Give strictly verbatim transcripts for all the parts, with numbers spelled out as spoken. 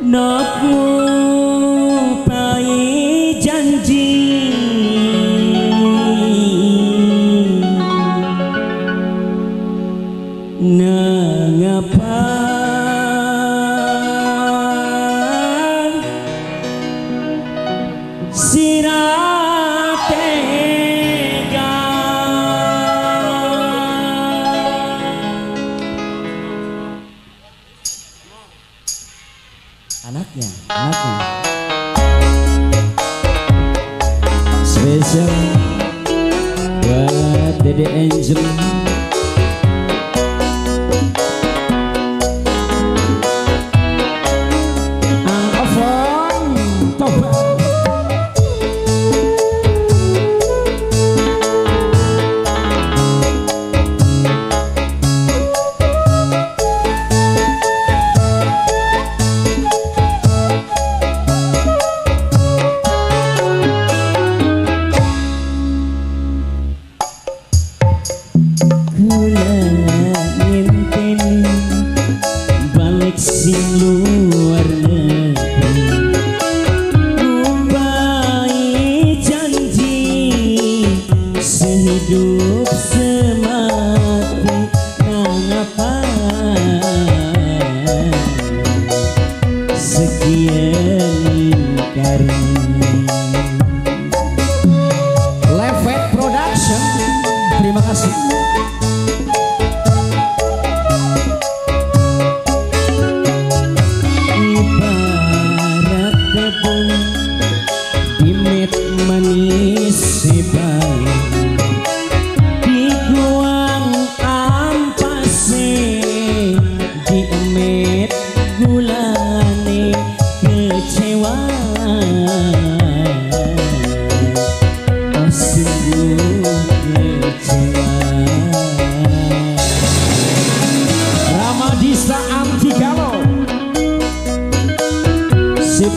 Nopo pae janji nang apang sirah tega anaknya anaknya spesial buat Dede Angel.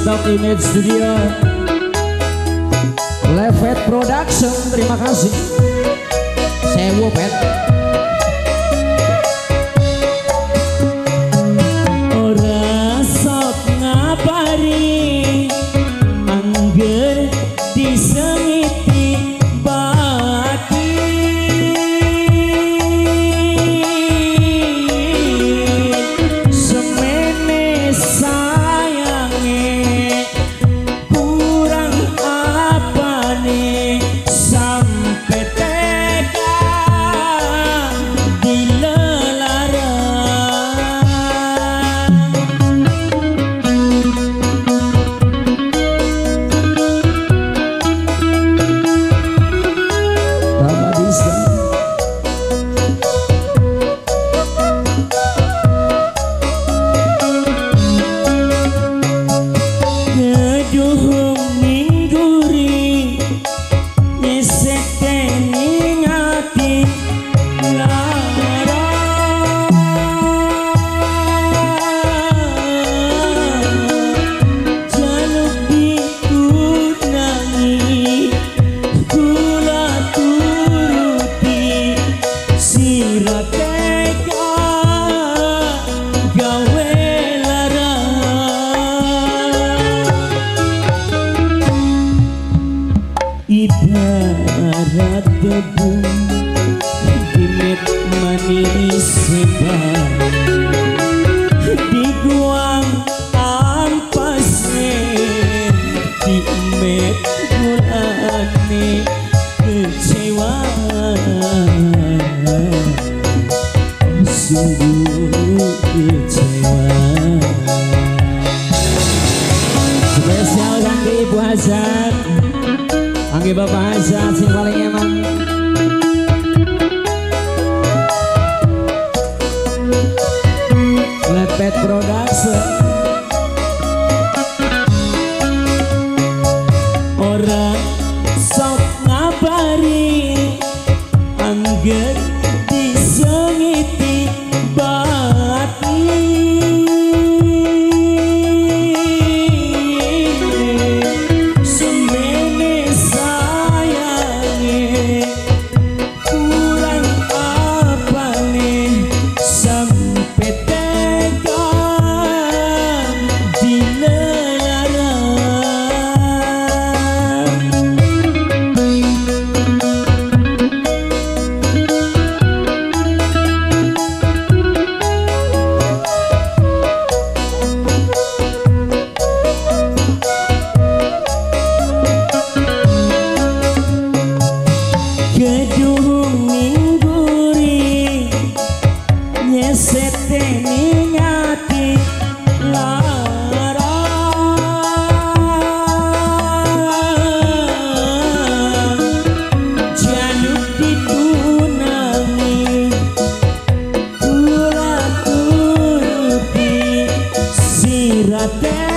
Top Image Studio, Levet Production, terima kasih. Sewu pet. Ora sok ngabari, angger disengiti bati. Semene sayange. Ibarat debu dimet manis sebar diguang ampasnya dimet mulane kecewa sungguh kecewa. Spesial dari Ibu Hazan, Angge Bapak Hazan sing paling emang. Lepet Production. Orang sok ngabari angger disengiti bati. Sayang ada.